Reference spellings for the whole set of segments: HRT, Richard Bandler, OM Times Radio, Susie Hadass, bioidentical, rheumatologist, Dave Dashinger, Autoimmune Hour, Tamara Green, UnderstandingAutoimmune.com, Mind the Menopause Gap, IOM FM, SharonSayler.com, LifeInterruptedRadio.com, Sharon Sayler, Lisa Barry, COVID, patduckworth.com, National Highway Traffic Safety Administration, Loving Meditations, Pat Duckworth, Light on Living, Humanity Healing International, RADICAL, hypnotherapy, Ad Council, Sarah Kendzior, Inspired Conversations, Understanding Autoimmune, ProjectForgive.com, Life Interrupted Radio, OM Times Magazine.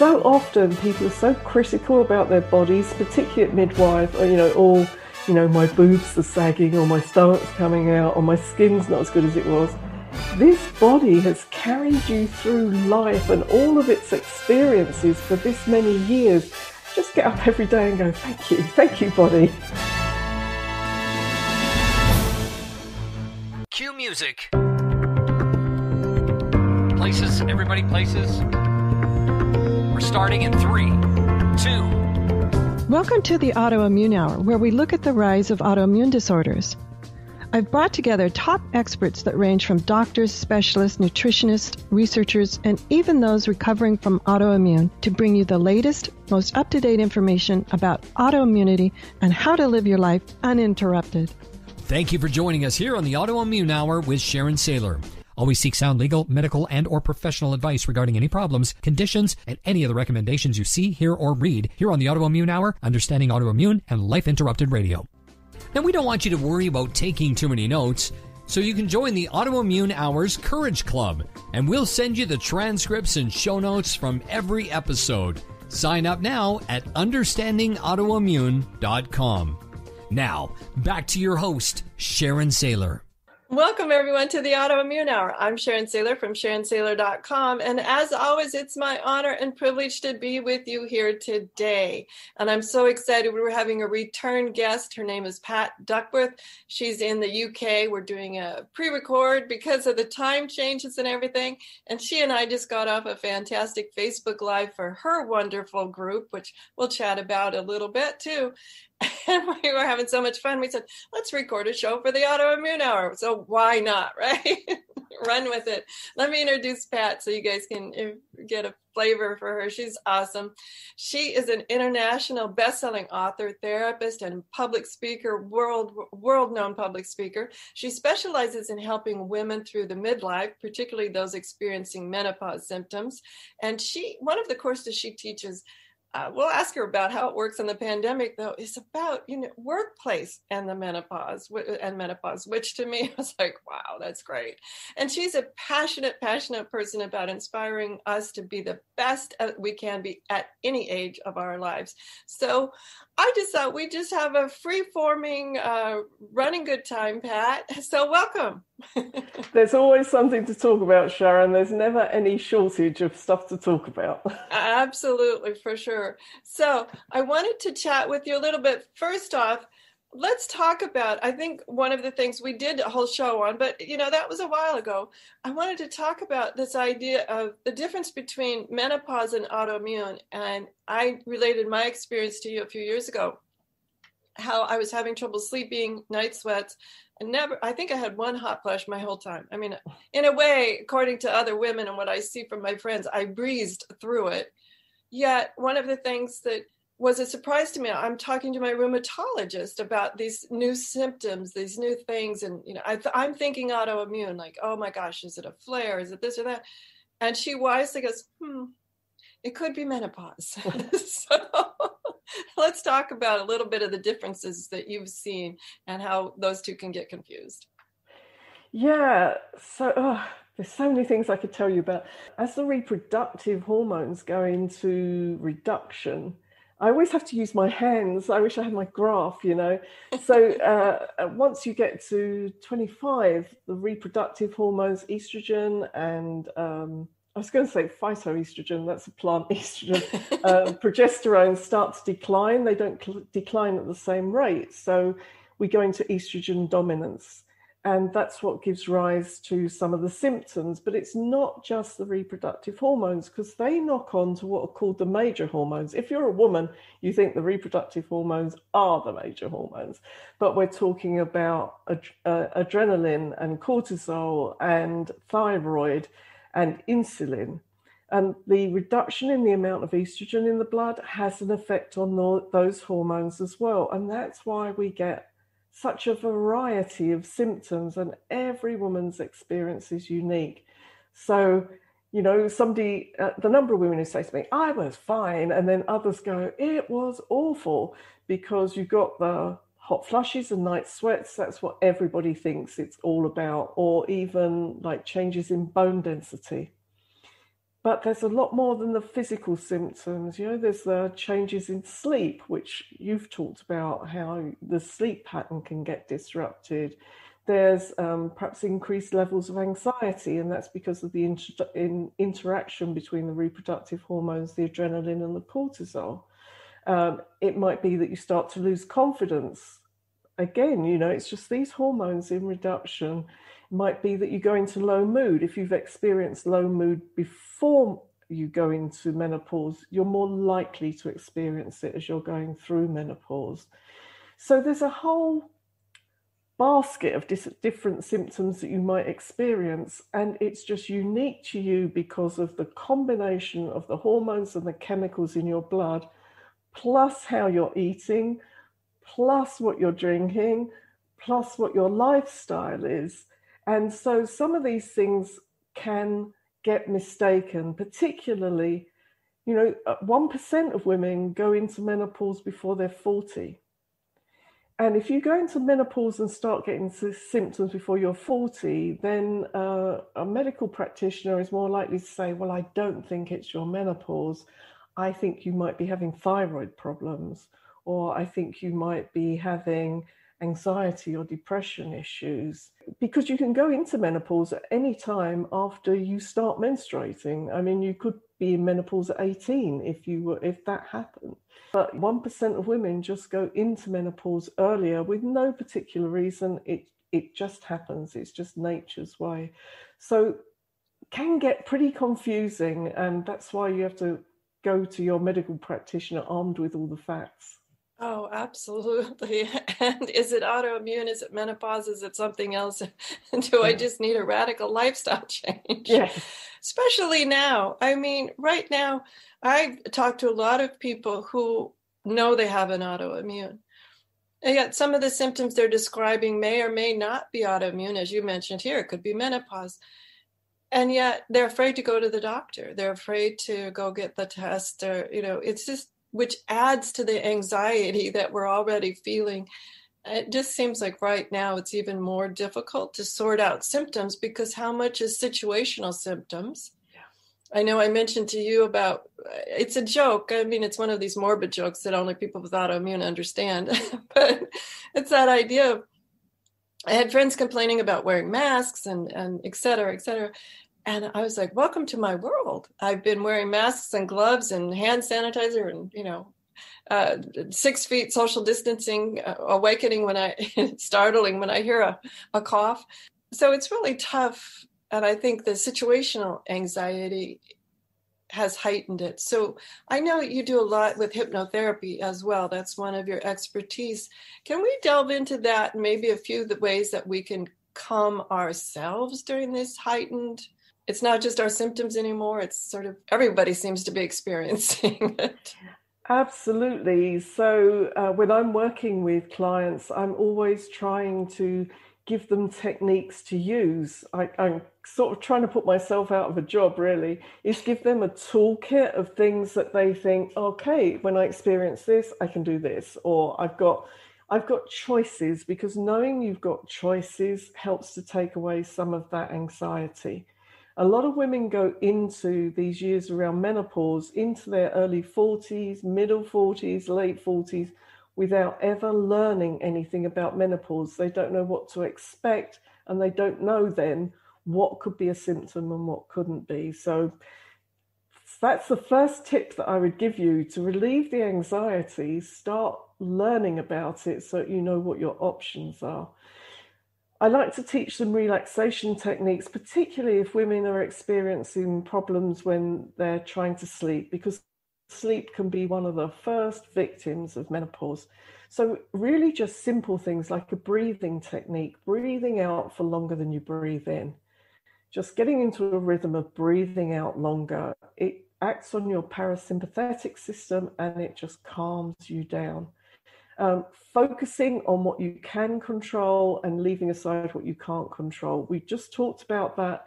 So often people are so critical about their bodies, particularly at midwife, or, my boobs are sagging, or my stomach's coming out, or my skin's not as good as it was. This body has carried you through life and all of its experiences for this many years. Just get up every day and go, thank you, body. Cue music. Places, everybody, places. We're starting in 3, 2. Welcome to the Autoimmune Hour, where we look at the rise of autoimmune disorders. I've brought together top experts that range from doctors, specialists, nutritionists, researchers, and even those recovering from autoimmune to bring you the latest, most up-to-date information about autoimmunity and how to live your life uninterrupted. Thank you for joining us here on the Autoimmune Hour with Sharon Sayler. Always seek sound legal, medical, and or professional advice regarding any problems, conditions, and any of the recommendations you see, hear, or read here on the Autoimmune Hour, Understanding Autoimmune, and Life Interrupted Radio. Now, we don't want you to worry about taking too many notes, so you can join the Autoimmune Hour's Courage Club, and we'll send you the transcripts and show notes from every episode. Sign up now at understandingautoimmune.com. Now, back to your host, Sharon Sayler. Welcome, everyone, to the Autoimmune Hour. I'm Sharon Sayler from SharonSayler.com. And as always, it's my honor and privilege to be with you here today. And I'm so excited. We're having a return guest. Her name is Pat Duckworth. She's in the UK. We're doing a pre-record because of the time changes and everything. And she and I just got off a fantastic Facebook Live for her wonderful group, which we'll chat about a little bit, too. And we were having so much fun. We said, let's record a show for the Autoimmune Hour. So why not, right? Run with it. Let me introduce Pat so you guys can get a flavor for her. She's awesome. She is an international best-selling author, therapist, and public speaker, world-known public speaker. She specializes in helping women through the midlife, particularly those experiencing menopause symptoms. And one of the courses she teaches, we'll ask her about how it works in the pandemic, though. It's about, workplace and the menopause, which to me was like, wow, that's great. And she's a passionate person about inspiring us to be the best we can be at any age of our lives. So I just thought we'd just have a free-forming, running good time, Pat. So welcome. There's always something to talk about, Sharon. There's never any shortage of stuff to talk about. Absolutely, for sure. So I wanted to chat with you a little bit. First off, let's talk about, I think one of the things we did a whole show on, but that was a while ago. I wanted to talk about this idea of the difference between menopause and autoimmune. And I related my experience to you a few years ago, how I was having trouble sleeping, night sweats. I think I had one hot flash my whole time. I mean, in a way, according to other women and what I see from my friends, I breezed through it. Yet one of the things that was a surprise to me, I'm talking to my rheumatologist about these new symptoms, these new things. And, I'm thinking autoimmune, like, oh my gosh, is it a flare? Is it this or that? And she wisely goes, it could be menopause. So let's talk about a little bit of the differences that you've seen and how those two can get confused. Yeah. So there's so many things I could tell you about. As the reproductive hormones go into reduction, I always have to use my hands. I wish I had my graph, So once you get to 25, the reproductive hormones, estrogen and I was going to say phytoestrogen, that's a plant estrogen, progesterone start to decline. They don't decline at the same rate. So we go into estrogen dominance. And that's what gives rise to some of the symptoms. But it's not just the reproductive hormones, because they knock on to what are called the major hormones. If you're a woman, you think the reproductive hormones are the major hormones. But we're talking about adrenaline and cortisol and thyroid and insulin. And the reduction in the amount of estrogen in the blood has an effect on those hormones as well. And that's why we get such a variety of symptoms, and every woman's experience is unique. So, somebody, the number of women who say to me, I was fine, and then others go, it was awful, because you've got the hot flushes and night sweats. That's what everybody thinks it's all about, or even like changes in bone density. But there's a lot more than the physical symptoms. You know, there's the changes in sleep, which you've talked about, how the sleep pattern can get disrupted. There's perhaps increased levels of anxiety, and that's because of the interaction between the reproductive hormones, the adrenaline and the cortisol. It might be that you start to lose confidence. Again, you know, it's just these hormones in reduction. Might be that you go into low mood. If you've experienced low mood before you go into menopause, you're more likely to experience it as you're going through menopause. So there's a whole basket of different symptoms that you might experience, and it's just unique to you because of the combination of the hormones and the chemicals in your blood, plus how you're eating, plus what you're drinking, plus what your lifestyle is. And so some of these things can get mistaken, particularly, you know, 1% of women go into menopause before they're 40. And if you go into menopause and start getting symptoms before you're 40, then a medical practitioner is more likely to say, well, I don't think it's your menopause. I think you might be having thyroid problems, or I think you might be having anxiety or depression issues, because you can go into menopause at any time after you start menstruating. I mean, you could be in menopause at 18 if that happened. But 1% of women just go into menopause earlier with no particular reason. It just happens. It's just nature's way. So can get pretty confusing, and that's why you have to go to your medical practitioner armed with all the facts. Oh, absolutely. And is it autoimmune? Is it menopause? Is it something else? Do I just need a radical lifestyle change? Yes. Especially now. I mean, right now, I've talked to a lot of people who know they have an autoimmune. And yet some of the symptoms they're describing may or may not be autoimmune, as you mentioned here. It could be menopause. And yet they're afraid to go to the doctor. They're afraid to go get the test, or, you know, it's just, which adds to the anxiety that we're already feeling. It just seems like right now it's even more difficult to sort out symptoms, because how much is situational symptoms? Yeah. I know I mentioned to you about, it's a joke. I mean, it's one of these morbid jokes that only people with autoimmune understand, but it's that idea of, I had friends complaining about wearing masks and et cetera, et cetera. And I was like, welcome to my world. I've been wearing masks and gloves and hand sanitizer and, you know, 6 feet social distancing, awakening when I, it's startling when I hear a cough. So it's really tough. And I think the situational anxiety has heightened it. So I know you do a lot with hypnotherapy as well. That's one of your expertise. Can we delve into that and maybe a few of the ways that we can calm ourselves during this heightened? It's not just our symptoms anymore. It's sort of everybody seems to be experiencing it. Absolutely. So when I'm working with clients, I'm always trying to give them techniques to use. I'm sort of trying to put myself out of a job, really, is give them a toolkit of things that they think, okay, when I experience this, I can do this, or I've got choices, because knowing you've got choices helps to take away some of that anxiety. A lot of women go into these years around menopause, into their early 40s, middle 40s, late 40s, without ever learning anything about menopause. They don't know what to expect, and they don't know then what could be a symptom and what couldn't be. So that's the first tip that I would give you to relieve the anxiety. Start learning about it so you know what your options are. I like to teach them relaxation techniques, particularly if women are experiencing problems when they're trying to sleep, because sleep can be one of the first victims of menopause. So really just simple things like a breathing technique, breathing out for longer than you breathe in, just getting into a rhythm of breathing out longer. It acts on your parasympathetic system and it just calms you down. Focusing on what you can control and leaving aside what you can't control. We just talked about that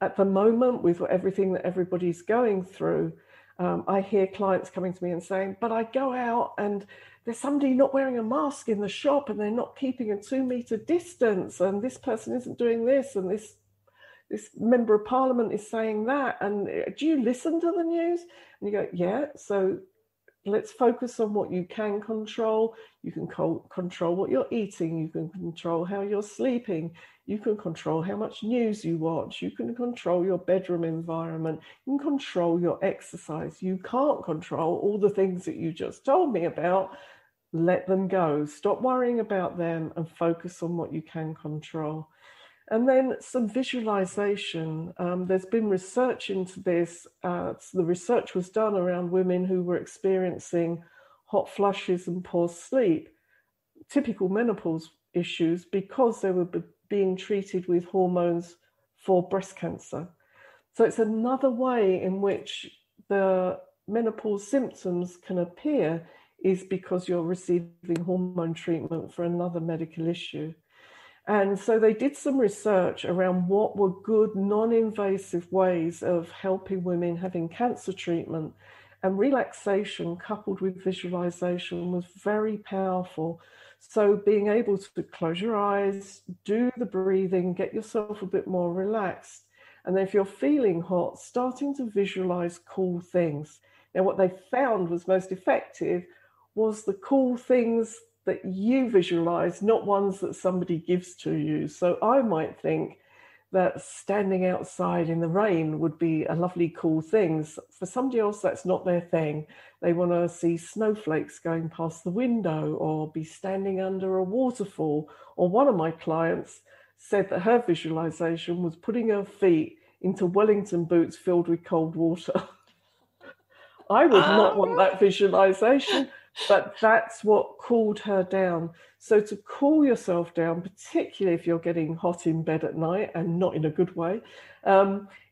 at the moment with everything that everybody's going through. I hear clients coming to me and saying, but I go out and there's somebody not wearing a mask in the shop and they're not keeping a 2-meter distance and this person isn't doing this and this this member of parliament is saying that, and do you listen to the news? And you go, yeah, so let's focus on what you can control. You can control what you're eating. You can control how you're sleeping. You can control how much news you watch. You can control your bedroom environment. You can control your exercise. You can't control all the things that you just told me about. Let them go. Stop worrying about them and focus on what you can control. And then some visualization. There's been research into this. So the research was done around women who were experiencing hot flushes and poor sleep, typical menopause issues, because they were being treated with hormones for breast cancer. So it's another way in which the menopause symptoms can appear is because you're receiving hormone treatment for another medical issue. And so they did some research around what were good non-invasive ways of helping women having cancer treatment, and relaxation coupled with visualization was very powerful. So being able to close your eyes, do the breathing, get yourself a bit more relaxed. And then if you're feeling hot, starting to visualize cool things. Now, what they found was most effective was the cool things that you visualize, not ones that somebody gives to you. So I might think that standing outside in the rain would be a lovely cool thing. For somebody else, that's not their thing. They want to see snowflakes going past the window or be standing under a waterfall. Or one of my clients said that her visualization was putting her feet into Wellington boots filled with cold water. I would not want that visualization. But that's what cooled her down. So to cool yourself down, particularly if you're getting hot in bed at night and not in a good way,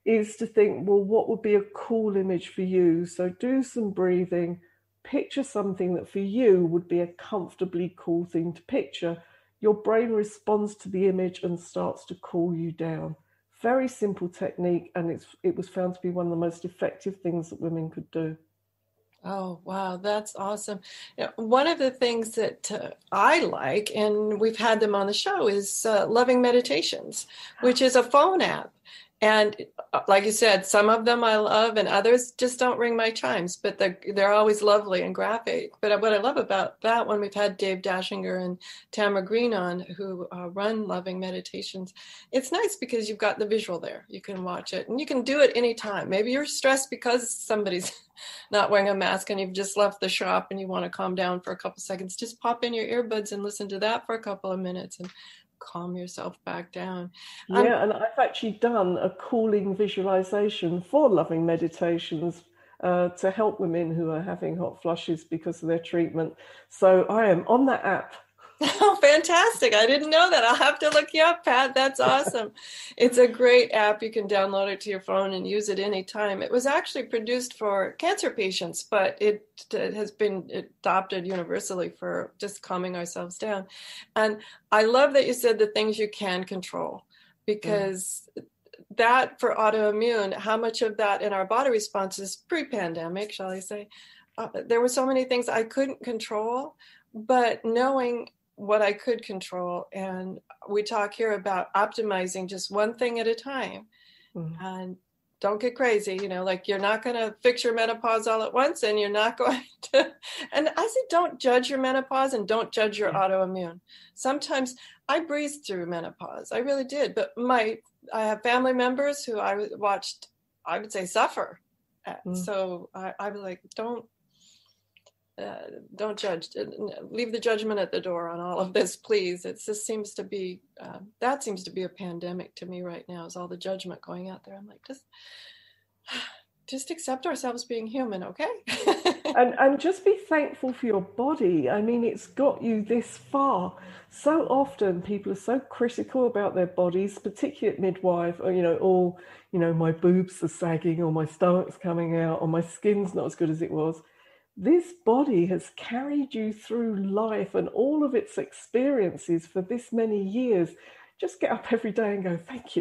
is to think, well, what would be a cool image for you? So do some breathing, picture something that for you would be a comfortably cool thing to picture. Your brain responds to the image and starts to cool you down. Very simple technique, and it was found to be one of the most effective things that women could do. Oh, wow. That's awesome. You know, one of the things that I like, and we've had them on the show, is Loving Meditations, which is a phone app. And like you said, some of them I love and others just don't ring my chimes, but they're always lovely and graphic. But what I love about that one, we've had Dave Dashinger and Tamara Green on, who run Loving Meditations. It's nice because you've got the visual there. You can watch it and you can do it anytime. Maybe you're stressed because somebody's not wearing a mask and you've just left the shop and you want to calm down for a couple seconds. Just pop in your earbuds and listen to that for a couple of minutes and calm yourself back down. Yeah, and I've actually done a cooling visualization for Loving Meditations to help women who are having hot flushes because of their treatment. So I am on that app. Oh, fantastic. I didn't know that. I'll have to look you up, Pat. That's awesome. It's a great app. You can download it to your phone and use it anytime. It was actually produced for cancer patients, but it has been adopted universally for just calming ourselves down. And I love that you said the things you can control, because that for autoimmune, how much of that in our body responses pre-pandemic, shall I say, there were so many things I couldn't control, but knowing what I could control. And we talk here about optimizing just one thing at a time. Mm-hmm. And don't get crazy, you know, like you're not going to fix your menopause all at once, and you're not going to, and I say, don't judge your menopause and don't judge your autoimmune. Sometimes I breezed through menopause. I really did. But I have family members who I watched, I would say, suffer. Mm-hmm. So I was like, don't judge. Leave the judgment at the door on all of this, please. It just seems to be that seems to be a pandemic to me right now, is all the judgment going out there. I'm like, just accept ourselves being human, okay? and just be thankful for your body. I mean, it's got you this far. So often people are so critical about their bodies, particularly at midwife, or, you know, all, you know, my boobs are sagging, or my stomach's coming out, or my skin's not as good as it was. This body has carried you through life and all of its experiences for this many years. Just get up every day and go, thank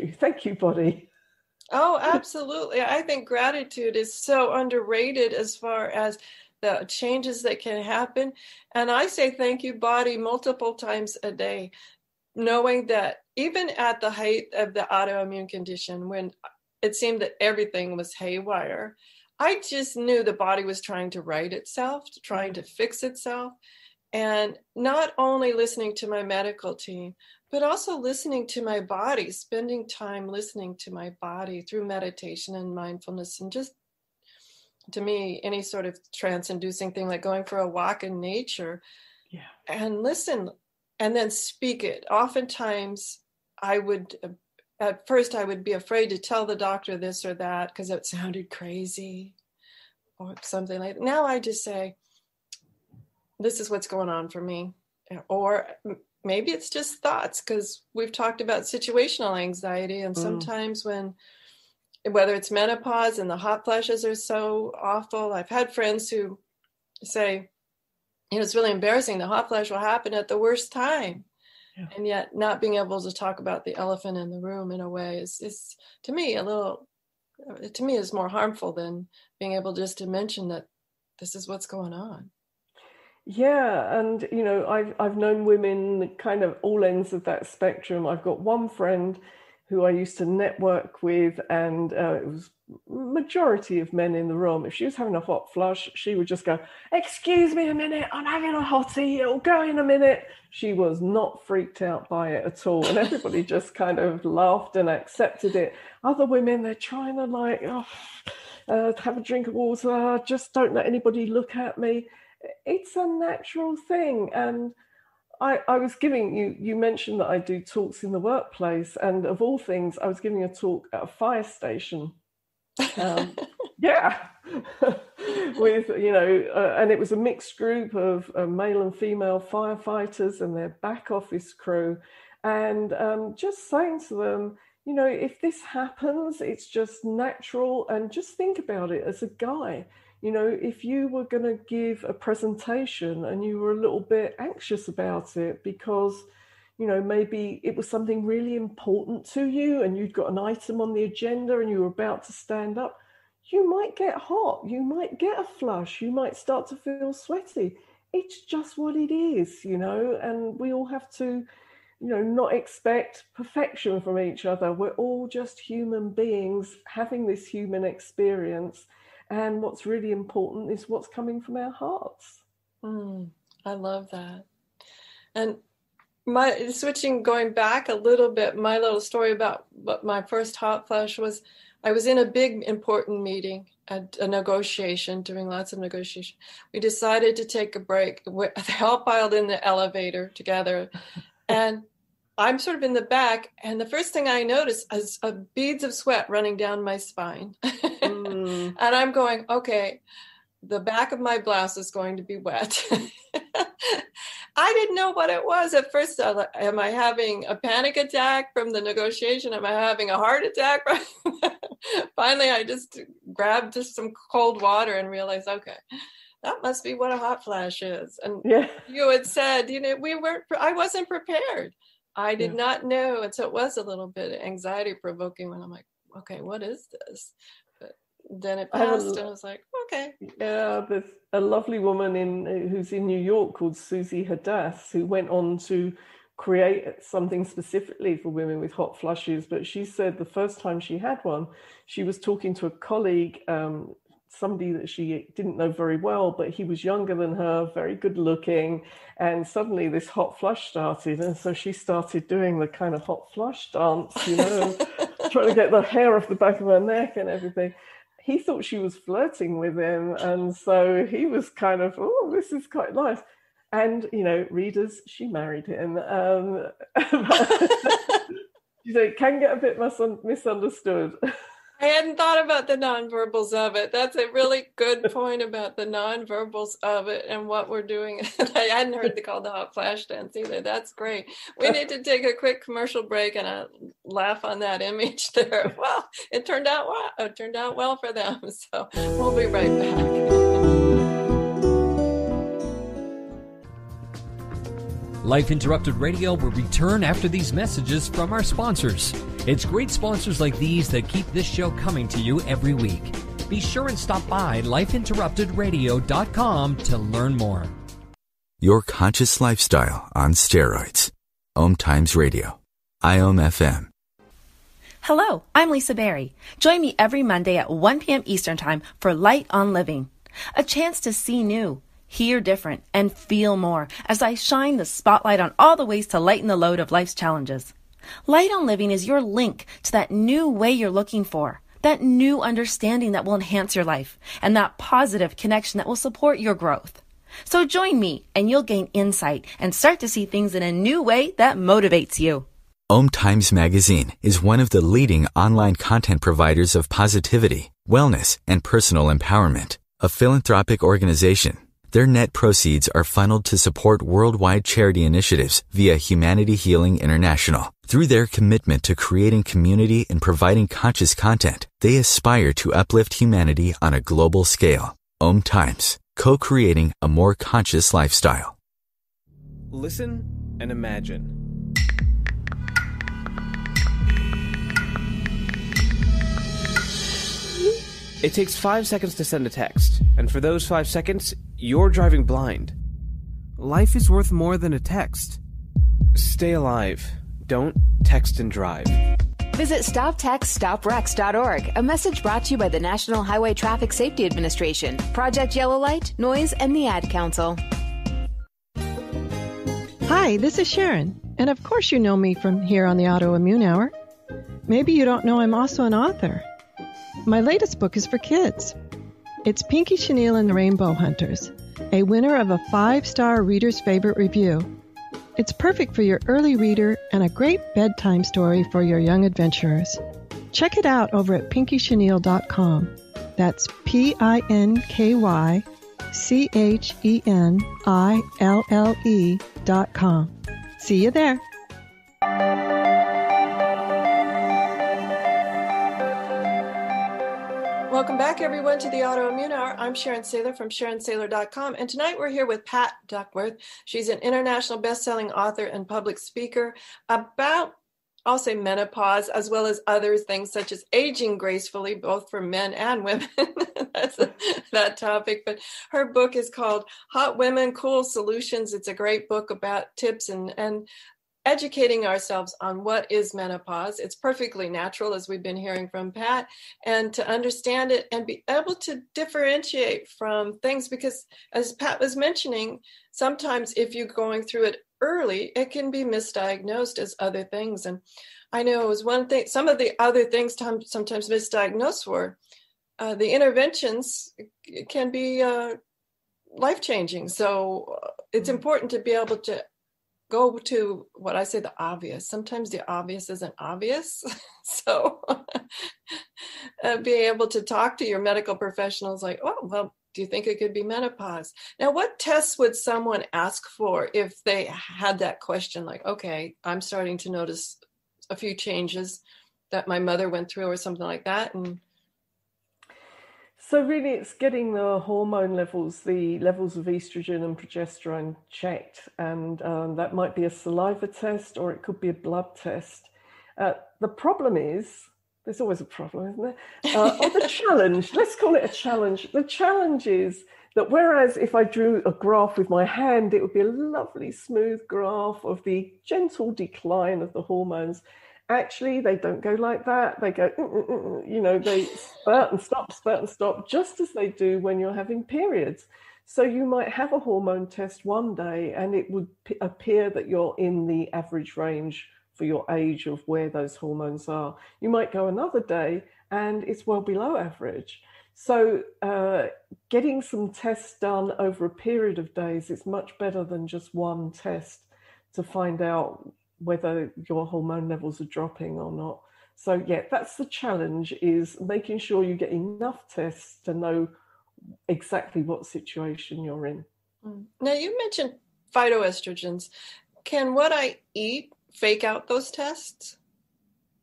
you, body. Oh, absolutely. I think gratitude is so underrated as far as the changes that can happen. And I say thank you, body, multiple times a day. knowing that even at the height of the autoimmune condition, when it seemed that everything was haywire, I just knew the body was trying to right itself, trying to fix itself. And not only listening to my medical team, but also listening to my body, spending time listening to my body through meditation and mindfulness. And just, to me, any sort of trance-inducing thing, like going for a walk in nature, yeah, and listen, and then speak it. Oftentimes, at first I would be afraid to tell the doctor this or that because it sounded crazy or something like that. Now I just say, this is what's going on for me. Or maybe it's just thoughts, because we've talked about situational anxiety. And sometimes whether it's menopause and the hot flashes are so awful, I've had friends who say, it's really embarrassing. The hot flash will happen at the worst time. Yeah. And yet not being able to talk about the elephant in the room in a way is to me is more harmful than being able just to mention that this is what's going on. Yeah, and I've known women kind of all ends of that spectrum. I've got one friend who I used to network with, and it was majority of men in the room. If she was having a hot flush, she would just go, "Excuse me a minute, I'm having a hottie, it'll go in a minute." She was not freaked out by it at all, and everybody just kind of laughed and accepted it. Other women, they're trying to have a drink of water, just don't let anybody look at me. It's a natural thing. And I was giving, you mentioned that I do talks in the workplace, and of all things, I was giving a talk at a fire station. With, and it was a mixed group of male and female firefighters and their back office crew. And just saying to them, if this happens, it's just natural. And just think about it as a guy. If you were going to give a presentation and you were a little bit anxious about it because, maybe it was something really important to you and you'd got an item on the agenda and you were about to stand up, you might get hot, you might get a flush, you might start to feel sweaty. It's just what it is, and we all have to, not expect perfection from each other. We're all just human beings having this human experience. And what's really important is what's coming from our hearts. I love that. And going back a little bit, my little story about what my first hot flash was, I was in a big important meeting, a negotiation, doing lots of negotiation. We decided to take a break. They all piled in the elevator together. And I'm sort of in the back, and the first thing I notice is beads of sweat running down my spine. And I'm going, okay, the back of my blouse is going to be wet. I didn't know what it was at first. Am I having a panic attack from the negotiation? Am I having a heart attack? Finally, I just grabbed just some cold water and realized, okay, that must be what a hot flash is. And you had said, I wasn't prepared. I did not know. And so it was a little bit anxiety provoking when I'm like, okay, what is this? But then it passed and I was like, okay. Yeah, there's a lovely woman who's in New York called Susie Hadass, who went on to create something specifically for women with hot flushes. But she said the first time she had one, she was talking to a colleague, somebody that she didn't know very well, but he was younger than her, very good looking, and suddenly this hot flush started, and so she started doing the kind of hot flush dance, trying to get the hair off the back of her neck and everything. He thought she was flirting with him, and so he was kind of, oh, this is quite nice. And readers, she married him. It can get a bit misunderstood. I hadn't thought about the nonverbals of it. That's a really good point about the nonverbals of it and what we're doing. I hadn't heard the call the hot flash dance either. That's great. We need to take a quick commercial break, and I laugh on that image there. Well, it turned out well. It turned out well for them. So we'll be right back. Life Interrupted Radio will return after these messages from our sponsors. It's great sponsors like these that keep this show coming to you every week. Be sure and stop by LifeInterruptedRadio.com to learn more. Your conscious lifestyle on steroids. OM Times Radio, IOM FM. Hello, I'm Lisa Barry. Join me every Monday at 1 p.m. Eastern Time for Light on Living, a chance to see new, hear different, and feel more as I shine the spotlight on all the ways to lighten the load of life's challenges. Light on Living is your link to that new way you're looking for, that new understanding that will enhance your life, and that positive connection that will support your growth. So join me, and you'll gain insight and start to see things in a new way that motivates you. OM Times Magazine is one of the leading online content providers of positivity, wellness, and personal empowerment. A philanthropic organization, their net proceeds are funneled to support worldwide charity initiatives via Humanity Healing International. Through their commitment to creating community and providing conscious content, they aspire to uplift humanity on a global scale. OM Times, co-creating a more conscious lifestyle. Listen and imagine. It takes 5 seconds to send a text, and for those 5 seconds, you're driving blind. Life is worth more than a text. Stay alive. Don't text and drive. Visit stoptextstopwrecks.org, a message brought to you by the National Highway Traffic Safety Administration, Project Yellow Light, Noise, and the Ad Council. Hi, this is Sharon, and of course you know me from here on the Autoimmune Hour. Maybe you don't know I'm also an author. My latest book is for kids. It's Pinky Chenille and the Rainbow Hunters, a winner of a 5-star reader's favorite review. It's perfect for your early reader and a great bedtime story for your young adventurers. Check it out over at PinkyChenille.com. That's PinkyChenille.com. See you there. Welcome back, everyone, to the Autoimmune Hour. I'm Sharon Sayler from SharonSayler.com, and tonight we're here with Pat Duckworth. She's an international best-selling author and public speaker about, I'll say, menopause, as well as other things such as aging gracefully, both for men and women. That's that topic. But her book is called Hot Women, Cool Solutions. It's a great book about tips and educating ourselves on what is menopause. It's perfectly natural, as we've been hearing from Pat, and to understand it and be able to differentiate from things, because as Pat was mentioning, sometimes if you're going through it early, it can be misdiagnosed as other things. And I know it was one thing, some of the other things sometimes misdiagnosed were the interventions can be life-changing. So it's important to be able to go to what I say, the obvious. Sometimes the obvious isn't obvious. So being able to talk to your medical professionals like, oh, well, do you think it could be menopause? Now, what tests would someone ask for if they had that question? Like, okay, I'm starting to notice a few changes that my mother went through or something like that. And so really it's getting the hormone levels, the levels of estrogen and progesterone checked. And that might be a saliva test or it could be a blood test. The problem is, there's always a problem, isn't there? Or the challenge, let's call it a challenge. The challenge is that whereas if I drew a graph with my hand, it would be a lovely smooth graph of the gentle decline of the hormones. Actually, they don't go like that. They go, you know, they spurt and stop, just as they do when you're having periods. So you might have a hormone test one day and it would appear that you're in the average range for your age of where those hormones are. You might go another day and it's well below average. So getting some tests done over a period of days is much better than just one test to find out whether your hormone levels are dropping or not. So yeah, that's the challenge, is making sure you get enough tests to know exactly what situation you're in. Now, you mentioned phytoestrogens. Can what I eat fake out those tests?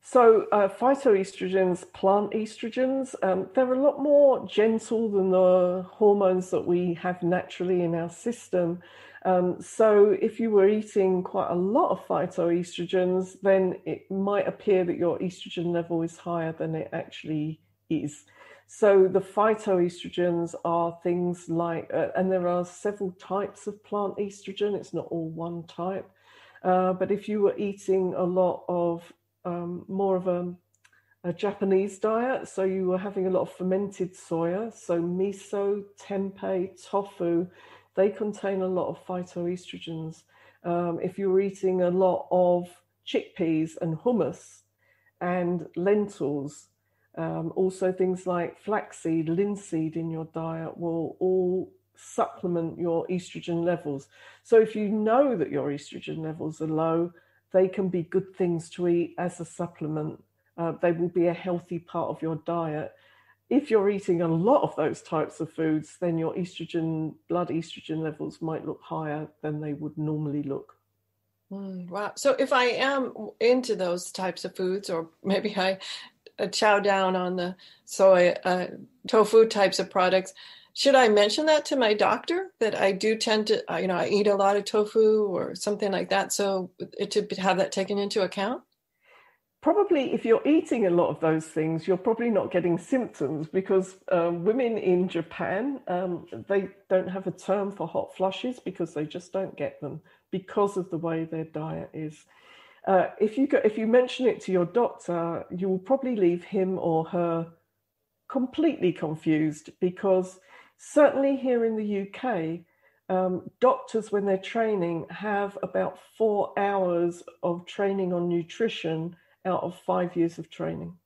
So phytoestrogens, plant estrogens, they're a lot more gentle than the hormones that we have naturally in our system. So if you were eating quite a lot of phytoestrogens, then it might appear that your estrogen level is higher than it actually is. So the phytoestrogens are things like, and there are several types of plant estrogen, it's not all one type. But if you were eating a lot of more of a Japanese diet, so you were having a lot of fermented soya, so miso, tempeh, tofu, they contain a lot of phytoestrogens. If you were eating a lot of chickpeas and hummus and lentils, also things like flaxseed, linseed in your diet will all supplement your estrogen levels. So if you know that your estrogen levels are low, they can be good things to eat as a supplement. They will be a healthy part of your diet. If you're eating a lot of those types of foods, then your estrogen, blood estrogen levels might look higher than they would normally look. Wow. So if I am into those types of foods, or maybe I chow down on the soy, tofu types of products, should I mention that to my doctor, that I do tend to, I eat a lot of tofu or something like that, so to have that taken into account? Probably if you're eating a lot of those things, you're probably not getting symptoms, because women in Japan, they don't have a term for hot flushes because they just don't get them because of the way their diet is. If you mention it to your doctor, you will probably leave him or her completely confused, because certainly here in the UK, doctors, when they're training, have about 4 hours of training on nutrition out of 5 years of training.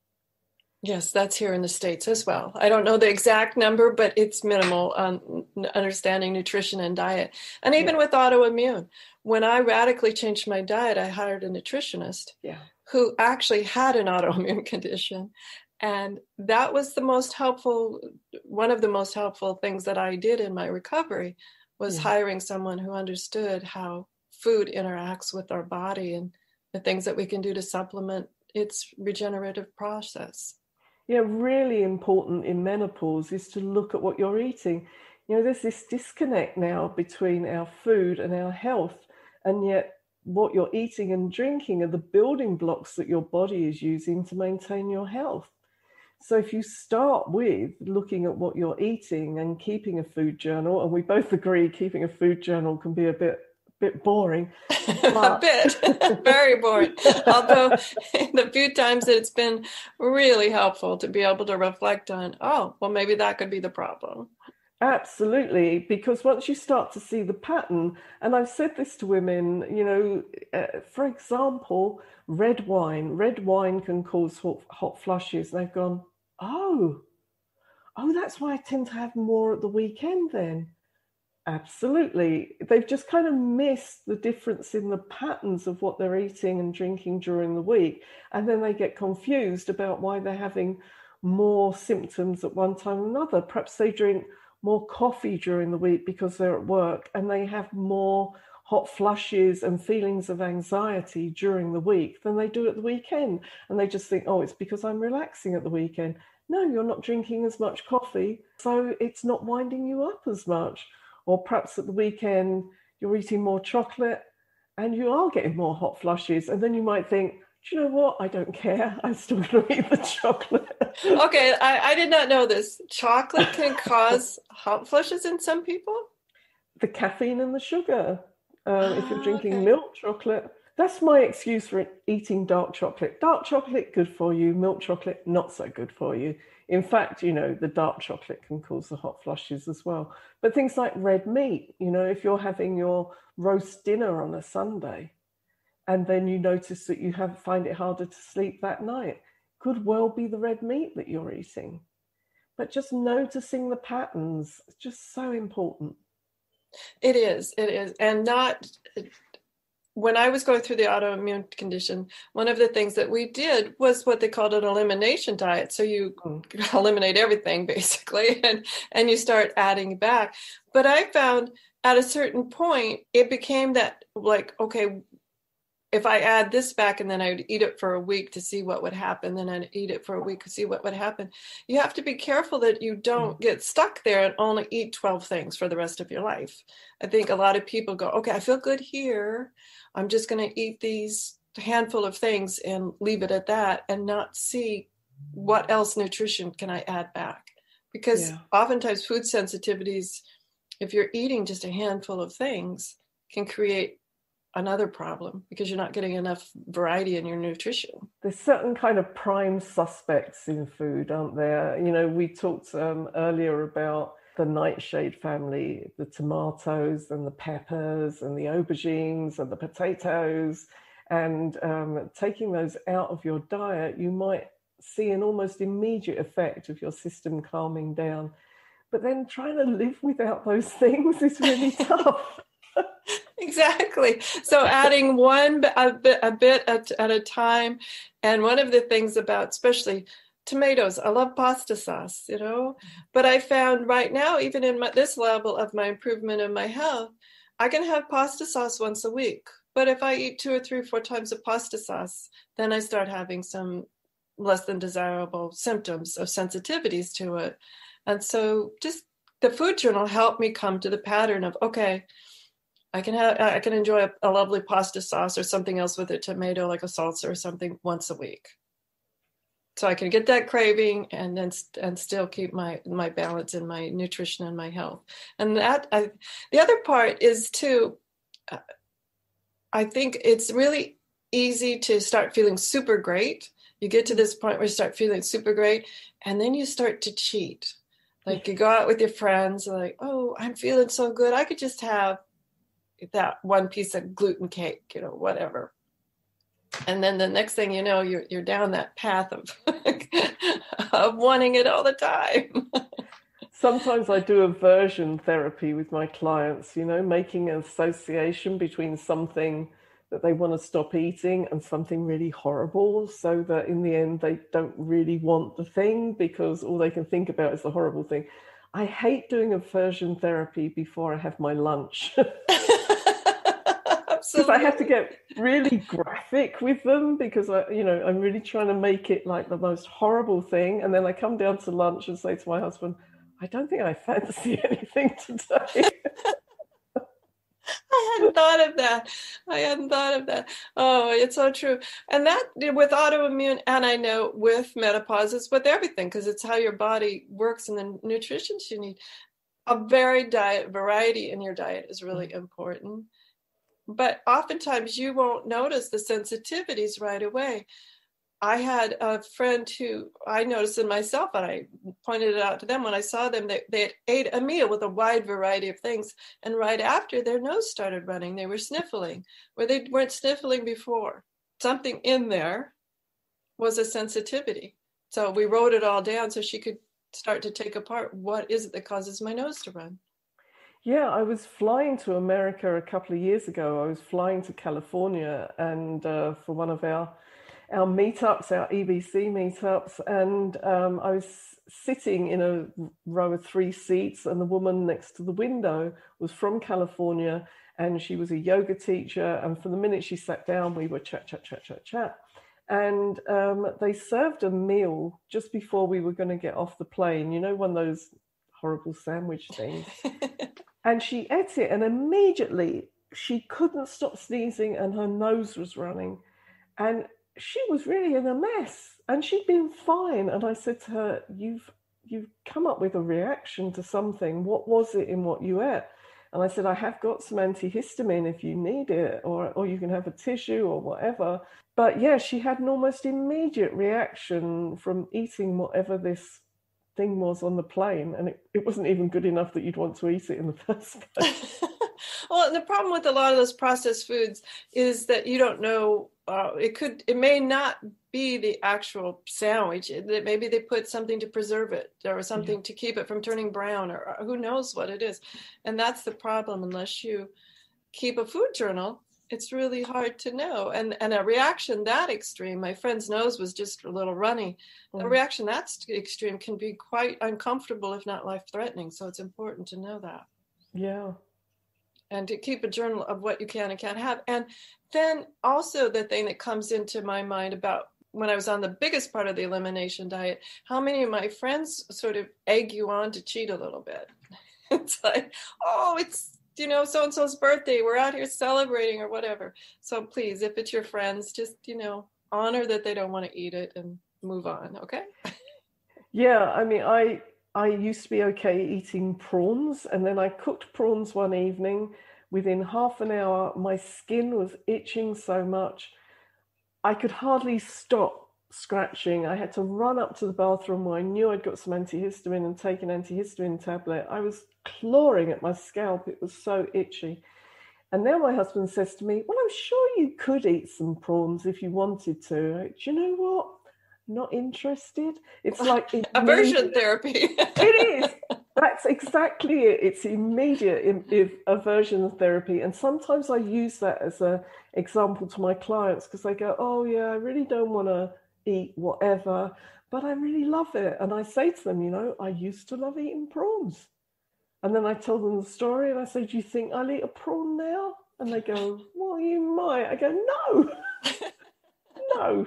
Yes, that's here in the States as well. I don't know the exact number, but it's minimal on understanding nutrition and diet. And even with autoimmune, when I radically changed my diet, I hired a nutritionist who actually had an autoimmune condition. And that was the most helpful, one of the most helpful things that I did in my recovery, was hiring someone who understood how food interacts with our body and the things that we can do to supplement its regenerative process. Yeah, really important in menopause is to look at what you're eating. You know, there's this disconnect now between our food and our health, and yet what you're eating and drinking are the building blocks that your body is using to maintain your health. So if you start with looking at what you're eating and keeping a food journal, and we both agree keeping a food journal can be a bit boring. But... very boring. Although the few times that it's been really helpful to be able to reflect on, oh, well, maybe that could be the problem. Absolutely, because once you start to see the pattern, and I've said this to women, for example, red wine can cause hot flushes, and they've gone, oh, that's why I tend to have more at the weekend then. Absolutely. They've just kind of missed the difference in the patterns of what they're eating and drinking during the week, and then they get confused about why they're having more symptoms at one time or another. Perhaps they drink more coffee during the week because they're at work, and they have more hot flushes and feelings of anxiety during the week than they do at the weekend. And they just think, oh, it's because I'm relaxing at the weekend. No, you're not drinking as much coffee, so it's not winding you up as much. Or perhaps at the weekend, you're eating more chocolate and you are getting more hot flushes. And then you might think, do you know what? I don't care. I'm still going to eat the chocolate. Okay, I did not know this. Chocolate can cause hot flushes in some people? The caffeine and the sugar. If you're drinking milk chocolate, that's my excuse for eating dark chocolate. Dark chocolate, good for you. Milk chocolate, not so good for you. In fact, the dark chocolate can cause the hot flushes as well. But things like red meat, if you're having your roast dinner on a Sunday, and then you notice that you find it harder to sleep that night, could well be the red meat that you're eating. But just noticing the patterns is just so important. It is. And when I was going through the autoimmune condition, one of the things that we did was what they called an elimination diet. So you eliminate everything basically, and you start adding back. But I found at a certain point, it became that like, okay, if I add this back and then I would eat it for a week to see what would happen, then I'd eat it for a week to see what would happen. You have to be careful that you don't get stuck there and only eat 12 things for the rest of your life. I think a lot of people go, okay, I feel good here, I'm just going to eat these handful of things and leave it at that, and not see what else nutrition can I add back. Because oftentimes food sensitivities, if you're eating just a handful of things, can create another problem because you're not getting enough variety in your nutrition. There's certain kind of prime suspects in food, aren't there? You know, we talked earlier about the nightshade family, the tomatoes and the peppers and the aubergines and the potatoes, and taking those out of your diet, you might see an almost immediate effect of your system calming down. But then trying to live without those things is really tough. Exactly. So adding one a bit at a time. And one of the things about especially tomatoes, I love pasta sauce, you know, but I found right now, even in this level of my improvement in my health, I can have pasta sauce once a week. But if I eat 2 or 3 or 4 times of pasta sauce, then I start having some less than desirable symptoms of sensitivities to it. And so just the food journal helped me come to the pattern of, okay, I can enjoy a lovely pasta sauce or something else with a tomato, like a salsa or something, once a week. So I can get that craving and then and still keep my balance in my nutrition and my health. And that the other part is too, I think it's really easy to start feeling super great. You get to this point where you start feeling super great, and then you start to cheat. Like you go out with your friends, like, oh, I'm feeling so good, I could just have that one piece of gluten cake, you know, whatever. And then the next thing you know, you're down that path of of wanting it all the time. Sometimes I do aversion therapy with my clients, you know, making an association between something that they want to stop eating and something really horrible, so that in the end they don't really want the thing because all they can think about is the horrible thing. I hate doing aversion therapy before I have my lunch. Because I have to get really graphic with them, because I'm really trying to make it like the most horrible thing. And then I come down to lunch and say to my husband, I don't think I fancy anything today. I hadn't thought of that. Oh, it's so true. And that with autoimmune, and I know with menopause, it's with everything, because it's how your body works and the nutrition you need. A varied diet, variety in your diet is really important. But oftentimes you won't notice the sensitivities right away. I had a friend who I noticed in myself, and I pointed it out to them when I saw them, they ate a meal with a wide variety of things. And right after, their nose started running. They were sniffling, where they weren't sniffling before. Something in there was a sensitivity. So we wrote it all down so she could start to take apart, what is it that causes my nose to run? Yeah, I was flying to America a couple of years ago. I was flying to California and for one of our meetups, our EBC meetups, and I was sitting in a row of 3 seats, and the woman next to the window was from California, and she was a yoga teacher, and from the minute she sat down, we were chat. And they served a meal just before we were going to get off the plane, you know, one of those horrible sandwich things. And she ate it, and immediately she couldn't stop sneezing, and her nose was running. And she was really in a mess, and she'd been fine. And I said to her, you've come up with a reaction to something. What was it in what you ate? And I said, I have got some antihistamine if you need it, or you can have a tissue or whatever. But yeah, she had an almost immediate reaction from eating whatever this thing was on the plane. And it wasn't even good enough that you'd want to eat it in the first place. Well, and the problem with a lot of those processed foods is that you don't know, it may not be the actual sandwich. Maybe they put something to preserve it or something to keep it from turning brown, or who knows what it is. And that's the problem. Unless you keep a food journal, it's really hard to know. And a reaction that extreme, my friend's nose was just a little runny. A reaction that extreme can be quite uncomfortable, if not life-threatening. So it's important to know that. Yeah. And to keep a journal of what you can and can't have. And then also the thing that comes into my mind about when I was on the biggest part of the elimination diet, how many of my friends sort of egg you on to cheat a little bit. It's like, oh, it's, you know, so-and-so's birthday, we're out here celebrating or whatever. So please, if it's your friends, just, you know, honor that they don't want to eat it and move on, okay? Yeah, I mean, I used to be okay eating prawns, and then I cooked prawns one evening Within half an hour, my skin was itching so much, I could hardly stop scratching. I had to run up to the bathroom where I knew I'd got some antihistamine and take an antihistamine tablet. I was clawing at my scalp. It was so itchy. And now my husband says to me, well, I'm sure you could eat some prawns if you wanted to. Like, do you know what? Not interested. It's like aversion therapy. It is. That's exactly it. It's immediate aversion therapy. And sometimes I use that as an example to my clients because they go, oh, yeah, I really don't want to eat whatever, but I really love it. And I say to them, you know, I used to love eating prawns. And then I tell them the story and I say, do you think I'll eat a prawn now? And they go, well, you might. I go, no, I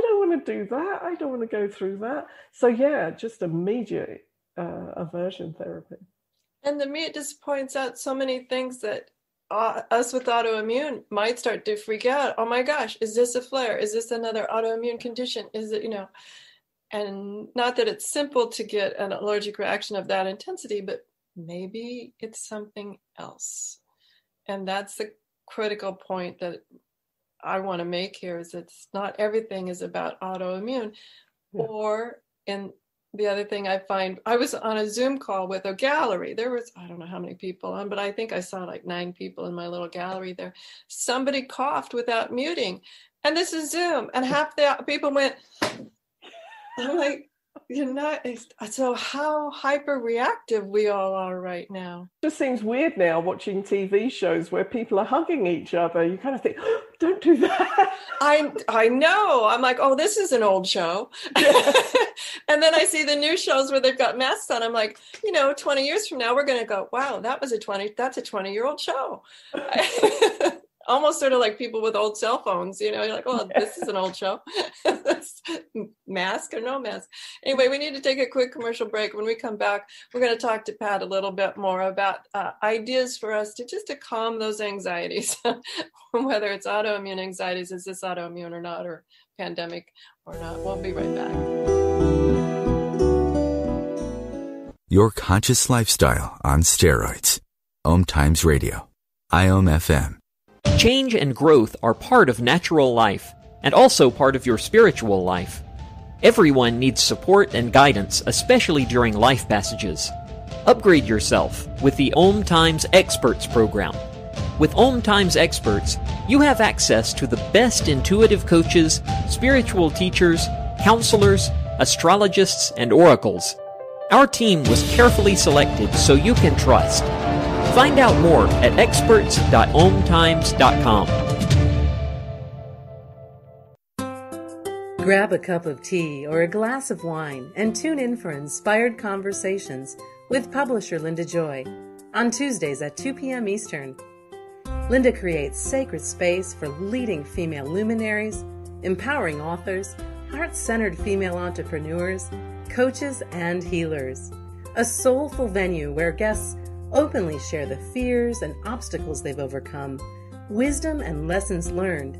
don't want to do that. I don't want to go through that. So, yeah, just immediate aversion therapy. And the meat just points out so many things that us with autoimmune might start to freak out. Oh, my gosh, is this a flare? Is this another autoimmune condition? Is it, you know, and not that it's simple to get an allergic reaction of that intensity, but maybe it's something else. And that's the critical point that I want to make here, is it's not everything is about autoimmune. Yeah. Or, and the other thing I find, I was on a Zoom call with a gallery. There was, I don't know how many people on, but I think I saw like 9 people in my little gallery there. Somebody coughed without muting. And this is Zoom. And half the people went, I'm like, you're not. So how hyper reactive we all are right now. It just seems weird now watching TV shows where people are hugging each other. You kind of think, oh, don't do that. I know. I'm like, oh, this is an old show. Yeah. And then I see the new shows where they've got masks on. I'm like, you know, 20 years from now, we're going to go, wow, that's a 20-year-old show. Almost sort of like people with old cell phones, you know, you're like, oh, yeah, this is an old show. Mask or no mask. Anyway, we need to take a quick commercial break. When we come back, we're going to talk to Pat a little bit more about ideas for us to calm those anxieties, whether it's autoimmune anxieties, is this autoimmune or not, or pandemic or not. We'll be right back. Your conscious lifestyle on steroids. OM Times Radio. IOM FM. Change and growth are part of natural life, and also part of your spiritual life. Everyone needs support and guidance, especially during life passages. Upgrade yourself with the OM Times Experts program. With OM Times Experts, you have access to the best intuitive coaches, spiritual teachers, counselors, astrologists, and oracles. Our team was carefully selected so you can trust. Find out more at experts.omtimes.com. Grab a cup of tea or a glass of wine and tune in for Inspired Conversations with publisher Linda Joy on Tuesdays at 2 p.m. Eastern. Linda creates sacred space for leading female luminaries, empowering authors, heart-centered female entrepreneurs, coaches, and healers. A soulful venue where guests openly share the fears and obstacles they've overcome, wisdom and lessons learned,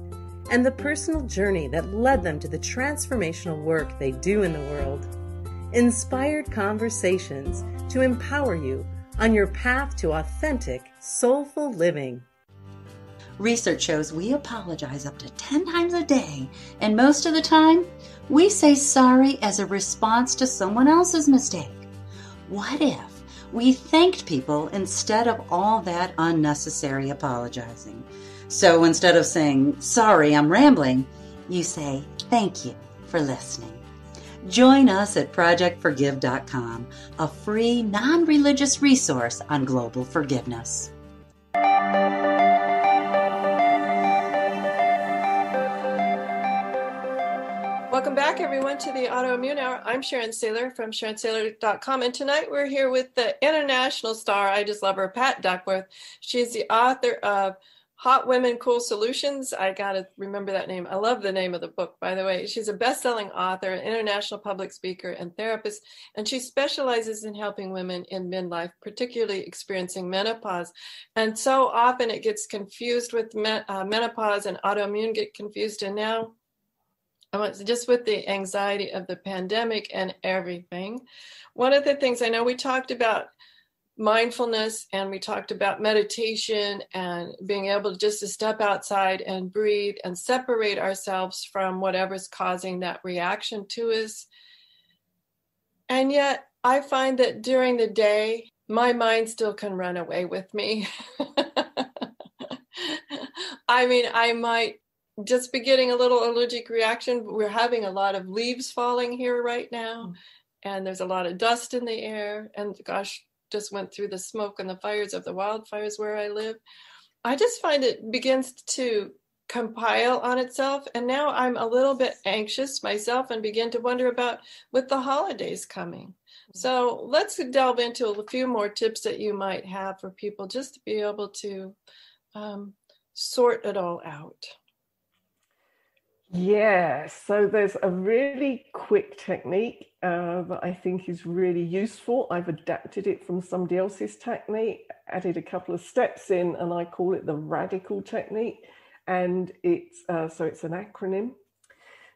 and the personal journey that led them to the transformational work they do in the world. Inspired Conversations to empower you on your path to authentic, soulful living. Research shows we apologize up to 10 times a day, and most of the time, we say sorry as a response to someone else's mistake. What if we thanked people instead of all that unnecessary apologizing? So instead of saying, sorry, I'm rambling, you say, thank you for listening. Join us at ProjectForgive.com, a free non-religious resource on global forgiveness. Welcome back, everyone, to the Autoimmune Hour. I'm Sharon Sayler from SharonSayler.com, and tonight we're here with the international star, I just love her, Pat Duckworth. She's the author of Hot Women Cool Solutions. I got to remember that name. I love the name of the book, by the way. She's a best-selling author, an international public speaker, and therapist, and she specializes in helping women in midlife, particularly experiencing menopause. And so often it gets confused with menopause, and autoimmune get confused, and now just with the anxiety of the pandemic and everything. One of the things I know we talked about mindfulness, and we talked about meditation and being able just to step outside and breathe and separate ourselves from whatever's causing that reaction to us. And yet I find that during the day, my mind still can run away with me. I mean, I might just be getting a little allergic reaction. We're having a lot of leaves falling here right now, and there's a lot of dust in the air. And gosh, just went through the smoke and the fires of the wildfires where I live. I just find it begins to compile on itself. And now I'm a little bit anxious myself and begin to wonder about with the holidays coming. So let's delve into a few more tips that you might have for people just to be able to sort it all out. Yeah, so there's a really quick technique that I think is really useful. I've adapted it from somebody else's technique, added a couple of steps in, and I call it the RADICAL technique. And it's so it's an acronym.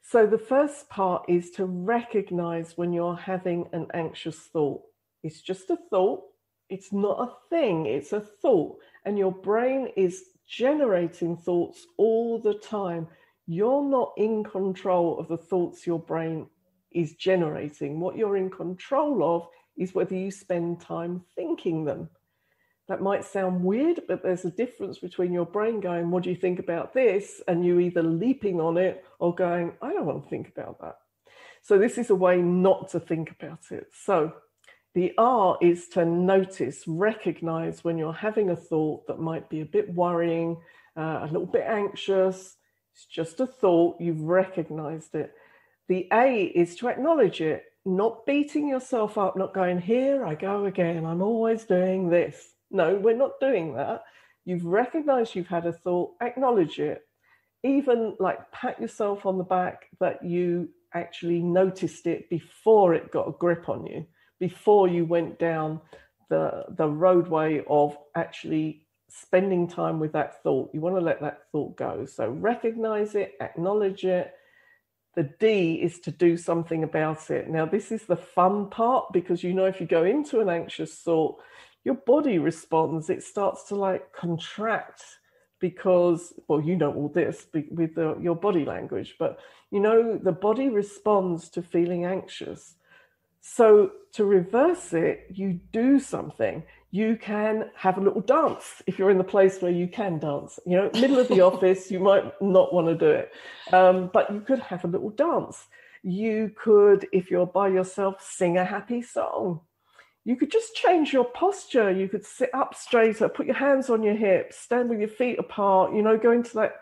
So the first part is to recognize when you're having an anxious thought. It's just a thought. It's not a thing. It's a thought. And your brain is generating thoughts all the time. You're not in control of the thoughts your brain is generating. What you're in control of is whether you spend time thinking them. That might sound weird, but there's a difference between your brain going, what do you think about this? And you either leaping on it or going, I don't want to think about that. So this is a way not to think about it. So the R is to notice, recognize when you're having a thought that might be a bit worrying, a little bit anxious. It's just a thought. You've recognized it. The A is to acknowledge it, not beating yourself up, not going, here I go again. I'm always doing this. No, we're not doing that. You've recognized you've had a thought, acknowledge it. Even like pat yourself on the back that you actually noticed it before it got a grip on you, before you went down the roadway of actually spending time with that thought. You want to let that thought go. So recognize it, acknowledge it. The D is to do something about it. Now, this is the fun part because, you know, if you go into an anxious thought, your body responds. It starts to like contract because, well, you know all this with your body language, but you know, the body responds to feeling anxious. So to reverse it, you do something. You can have a little dance if you're in the place where you can dance. You know, middle of the office, you might not want to do it, but you could have a little dance. You could, if you're by yourself, sing a happy song. You could just change your posture. You could sit up straighter, put your hands on your hips, stand with your feet apart, you know, go into that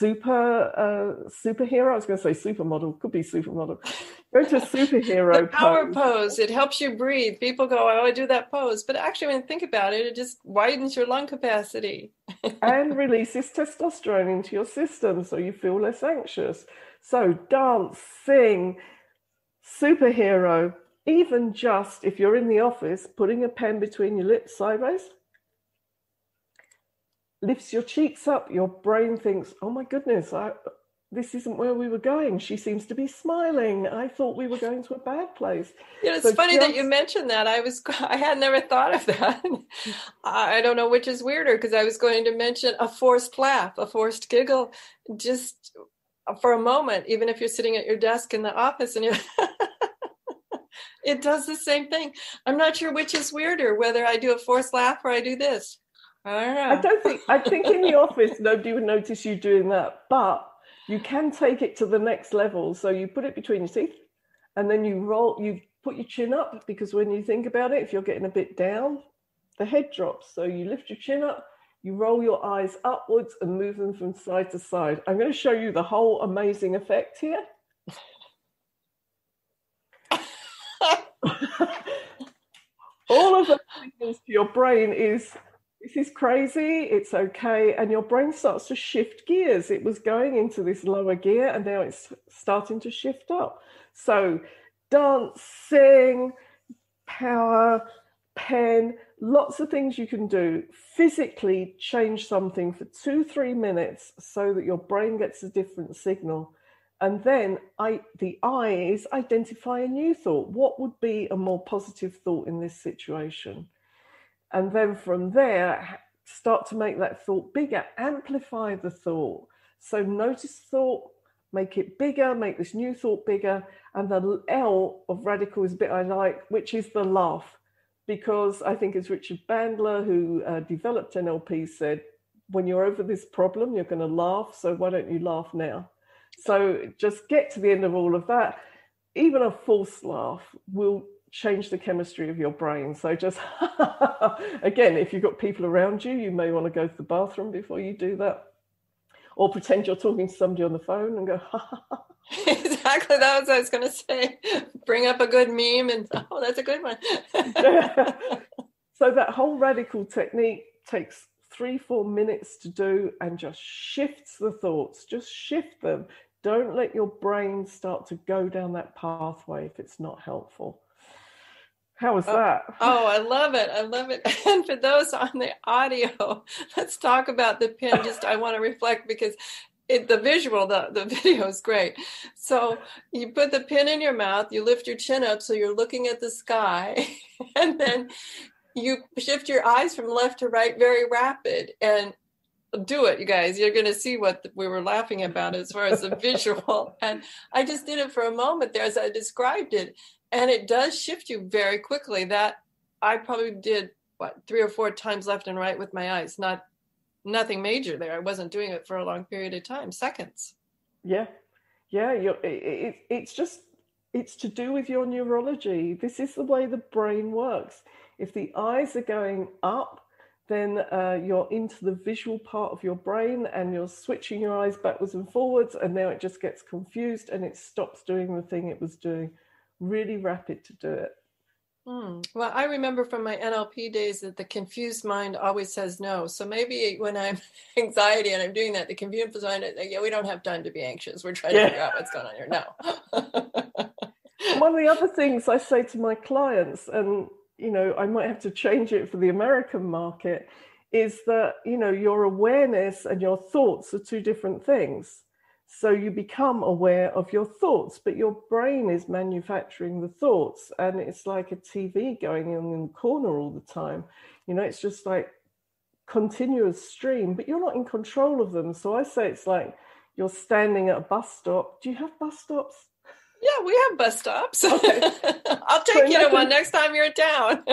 superhero. I was going to say supermodel, could be supermodel. Go to superhero power pose. It helps you breathe. People go, oh, I do that pose. But actually, when you think about it, it just widens your lung capacity. And releases testosterone into your system so you feel less anxious. So dance, sing, superhero. Even just if you're in the office, putting a pen between your lips sideways lifts your cheeks up. Your brain thinks, oh my goodness, this isn't where we were going. She seems to be smiling. I thought we were going to a bad place. You know, it's so funny that you mentioned that. I had never thought of that. I don't know which is weirder because I was going to mention a forced laugh, a forced giggle, just for a moment, even if you're sitting at your desk in the office and you're... It does the same thing. I'm not sure which is weirder, whether I do a forced laugh or I do this. I don't know. I think in the office, nobody would notice you doing that, but you can take it to the next level. So you put it between your teeth and then you put your chin up, because when you think about it, if you're getting a bit down, the head drops. So you lift your chin up, you roll your eyes upwards and move them from side to side. I'm going to show you the whole amazing effect here. All of the things to your brain is, this is crazy, it's okay, and your brain starts to shift gears. It was going into this lower gear and now it's starting to shift up. So dancing, power, pen, lots of things you can do. Physically change something for 2-3 minutes so that your brain gets a different signal. And then the I is identify a new thought. What would be a more positive thought in this situation? And then from there, start to make that thought bigger, amplify the thought. So notice thought, make it bigger, make this new thought bigger. And the L of radical is a bit I like, which is the laugh, because I think it's Richard Bandler who developed NLP said, when you're over this problem, you're going to laugh. So why don't you laugh now? So just get to the end of all of that. Even a false laugh will change the chemistry of your brain. So just, again, if you've got people around you, you may want to go to the bathroom before you do that. Or pretend you're talking to somebody on the phone and go, ha. Exactly, that was what I was going to say. Bring up a good meme and, oh, that's a good one. Yeah. So that whole radical technique takes 3-4 minutes to do and just shifts the thoughts, just shift them. Don't let your brain start to go down that pathway if it's not helpful. How was that? Oh, I love it. I love it. And for those on the audio, let's talk about the pin. Just I want to reflect because the visual, the video is great. So you put the pin in your mouth, you lift your chin up so you're looking at the sky, and then you shift your eyes from left to right very rapid and do it, you guys. You're going to see what we were laughing about as far as the visual. And I just did it for a moment there as I described it. And it does shift you very quickly. That I probably did, 3 or 4 times left and right with my eyes. Nothing major there. I wasn't doing it for a long period of time, seconds. Yeah. It's to do with your neurology. This is the way the brain works. If the eyes are going up, then you're into the visual part of your brain and you're switching your eyes backwards and forwards, and now it just gets confused and it stops doing the thing it was doing. Really rapid to do it. Well, I remember from my NLP days that the confused mind always says no. So maybe when I'm anxiety and I'm doing that, the confused mind, we don't have time to be anxious. We're trying to figure out what's going on here now. One of the other things I say to my clients, and I might have to change it for the American market, is that your awareness and your thoughts are two different things. So you become aware of your thoughts, but your brain is manufacturing the thoughts, and it's like a TV going in the corner all the time. It's just like continuous stream, but you're not in control of them. So I say it's like you're standing at a bus stop. Do you have bus stops? Yeah, we have bus stops. Okay. I'll take you to one next time you're in town.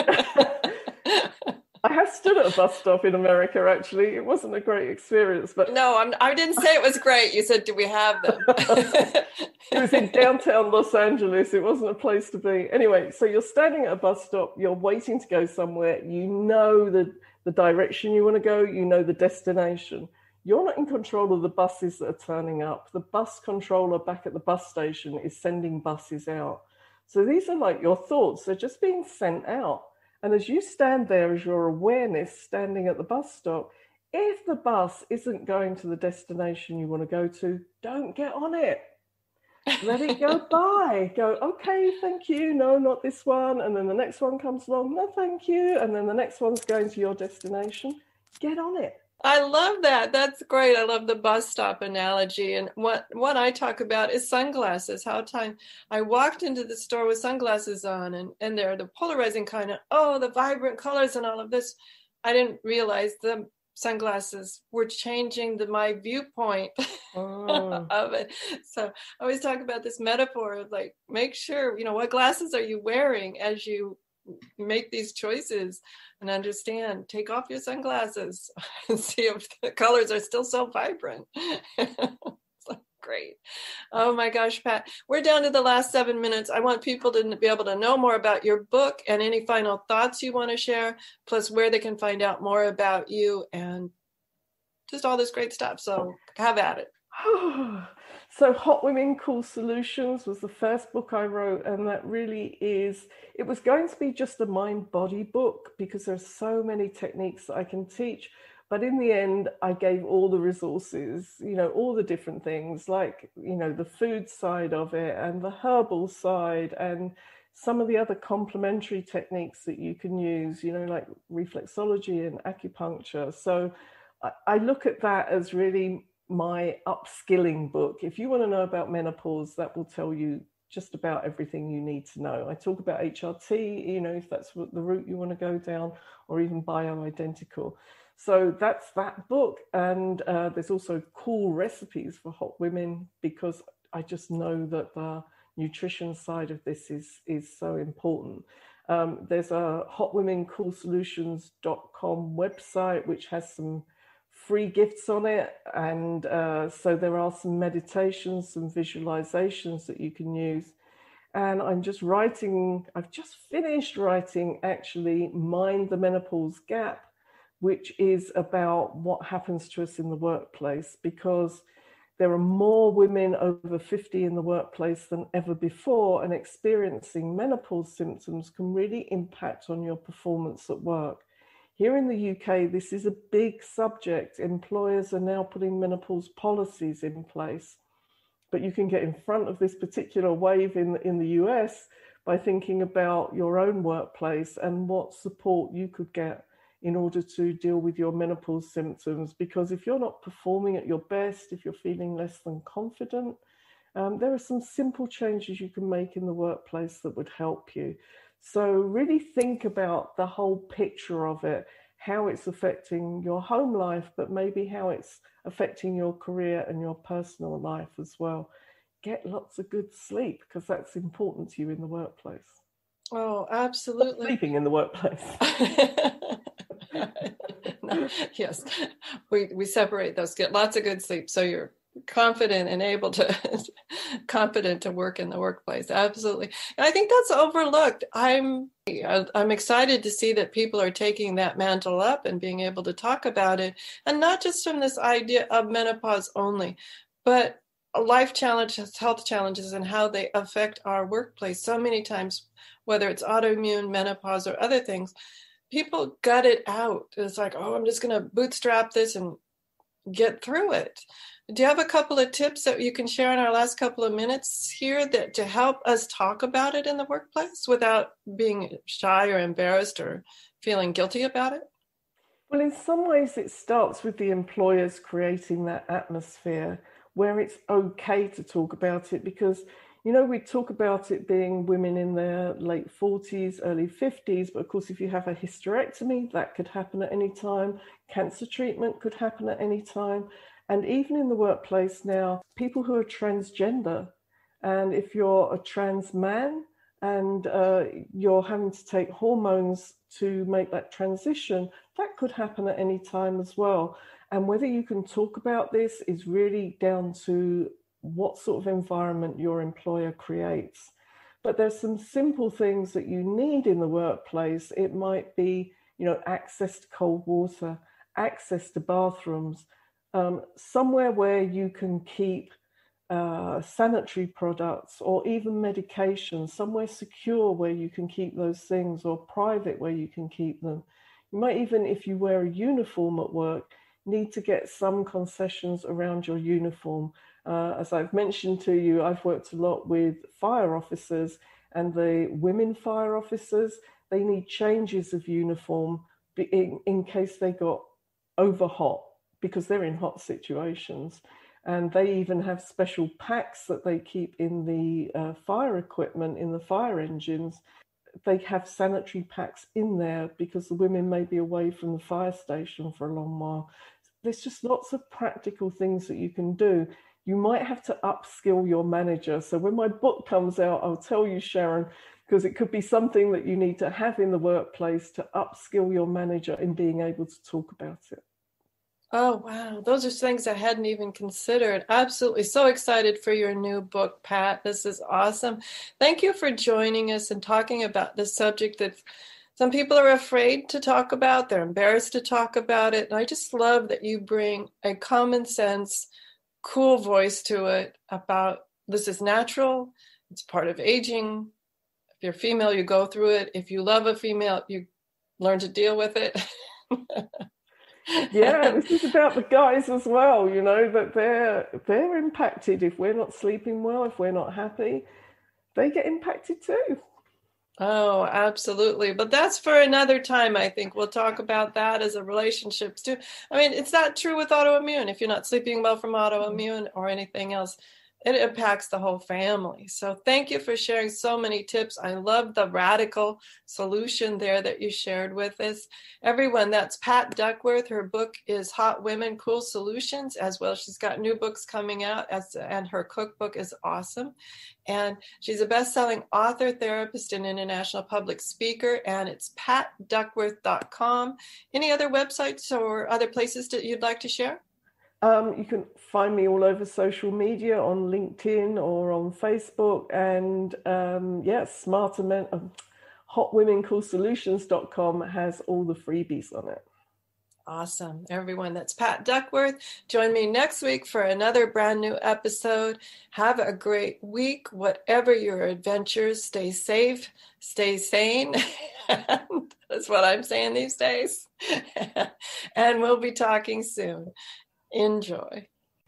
I have stood at a bus stop in America, actually. It wasn't a great experience. But no, I didn't say it was great. You said, do we have them? It was in downtown Los Angeles. It wasn't a place to be. Anyway, so you're standing at a bus stop. You're waiting to go somewhere. You know the direction you want to go. You know the destination. You're not in control of the buses that are turning up. The bus controller back at the bus station is sending buses out. So these are like your thoughts. They're just being sent out. And as you stand there, as your awareness standing at the bus stop, if the bus isn't going to the destination you want to go to, don't get on it. Let it go by. Go, okay, thank you. No, not this one. And then the next one comes along. No, thank you. And then the next one's going to your destination. Get on it. I love that. That's great. I love the bus stop analogy. And what I talk about is sunglasses. I walked into the store with sunglasses on, and they're the polarizing kind of, the vibrant colors and all of this. I didn't realize the sunglasses were changing my viewpoint of it. So I always talk about this metaphor of like, make sure, what glasses are you wearing as you make these choices, and understand, take off your sunglasses and see if the colors are still so vibrant. Great. Oh my gosh, Pat, we're down to the last 7 minutes. I want people to be able to know more about your book and any final thoughts you want to share, plus where they can find out more about you and just all this great stuff. So have at it. So Hot Women Cool Solutions was the first book I wrote, and that really it was going to be just a mind-body book because there are so many techniques that I can teach, but in the end I gave all the resources, all the different things, like, the food side of it and the herbal side and some of the other complementary techniques that you can use, like reflexology and acupuncture. So I look at that as really my upskilling book. If you want to know about menopause, that will tell you just about everything you need to know. I talk about HRT, you know, if that's what the route you want to go down, or even bioidentical. So that's that book. And there's also cool recipes for hot women, because I just know that the nutrition side of this is so important. There's a hotwomencoolsolutions.com website, which has some free gifts on it. And so there are some meditations, some visualizations that you can use. And I'm just writing, I've just finished writing actually Mind the Menopause Gap, which is about what happens to us in the workplace, because there are more women over 50 in the workplace than ever before, and experiencing menopause symptoms can really impact on your performance at work. Here in the UK, this is a big subject. Employers are now putting menopause policies in place, but you can get in front of this particular wave in the US by thinking about your own workplace and what support you could get in order to deal with your menopause symptoms. Because if you're not performing at your best, if you're feeling less than confident, there are some simple changes you can make in the workplace that would help you. So really think about the whole picture of it, how it's affecting your home life, but maybe how it's affecting your career and your personal life as well. Get lots of good sleep, because that's important to you in the workplace. Oh, absolutely. Stop sleeping in the workplace. Yes, we separate those. Get lots of good sleep, so you're confident and able to confident to work in the workplace. Absolutely. And I think that's overlooked. I'm excited to see that people are taking that mantle up and being able to talk about it, and not just from this idea of menopause only, but life challenges, health challenges, and how they affect our workplace. So many times, whether it's autoimmune, menopause, or other things, people gut it out. It's like, oh, I'm just going to bootstrap this and get through it. Do you have a couple of tips that you can share in our last couple of minutes here that to help us talk about it in the workplace without being shy or embarrassed or feeling guilty about it? Well, in some ways, it starts with the employers creating that atmosphere where it's okay to talk about it, because, you know, we talk about it being women in their late 40s, early 50s, but of course, if you have a hysterectomy, that could happen at any time. Cancer treatment could happen at any time. And even in the workplace now, people who are transgender, and if you're a trans man and you're having to take hormones to make that transition, that could happen at any time as well. And whether you can talk about this is really down to what sort of environment your employer creates. But there's some simple things that you need in the workplace. It might be, you know, access to cold water, access to bathrooms, somewhere where you can keep sanitary products or even medications, somewhere secure where you can keep those things, or private where you can keep them. You might even, if you wear a uniform at work, need to get some concessions around your uniform. As I've mentioned to you, I've worked a lot with fire officers, and the women fire officers, they need changes of uniform in case they got over hot, because they're in hot situations. And they even have special packs that they keep in the fire equipment, in the fire engines. They have sanitary packs in there because the women may be away from the fire station for a long while. There's just lots of practical things that you can do. You might have to upskill your manager. So when my book comes out, I'll tell you, Sharon, because it could be something that you need to have in the workplace to upskill your manager in being able to talk about it. Oh, wow. Those are things I hadn't even considered. Absolutely. So excited for your new book, Pat. This is awesome. Thank you for joining us and talking about this subject that some people are afraid to talk about. They're embarrassed to talk about it. And I just love that you bring a common sense, cool voice to it about this is natural. It's part of aging. If you're female, you go through it. If you love a female, you learn to deal with it. Yeah, this is about the guys as well, you know, that they're impacted. If we're not sleeping well, if we're not happy, they get impacted too. Oh, absolutely. But that's for another time, I think. We'll talk about that as a relationship too. I mean, it's not true with autoimmune. If you're not sleeping well from autoimmune or anything else, it impacts the whole family. So thank you for sharing so many tips. I love the radical solution there that you shared with us. Everyone, that's Pat Duckworth. Her book is Hot Women Cool Solutions as well. She's got new books coming out, and her cookbook is awesome. And she's a best-selling author, therapist, and international public speaker. And it's patduckworth.com. Any other websites or other places that you'd like to share? You can find me all over social media, on LinkedIn or on Facebook, and hotwomencoolsolutions.com has all the freebies on it. Awesome. Everyone, that's Pat Duckworth. Join me next week for another brand new episode. Have a great week, whatever your adventures. Stay safe, stay sane. That's what I'm saying these days. And we'll be talking soon. Enjoy.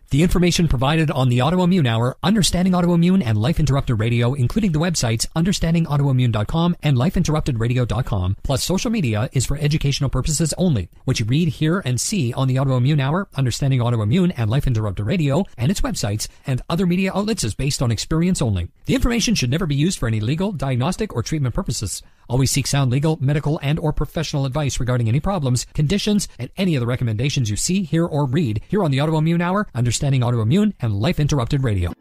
The information provided on the Autoimmune Hour, Understanding Autoimmune, and Life Interrupted Radio, including the websites understandingautoimmune.com and LifeInterruptedRadio.com, plus social media, is for educational purposes only. What you read, hear, and see on the Autoimmune Hour, Understanding Autoimmune, and Life Interrupted Radio, and its websites and other media outlets is based on experience only. The information should never be used for any legal, diagnostic, or treatment purposes. Always seek sound legal, medical, and or professional advice regarding any problems, conditions, and any of the recommendations you see, hear, or read here on the Autoimmune Hour, Understanding Autoimmune, and Life Interrupted Radio.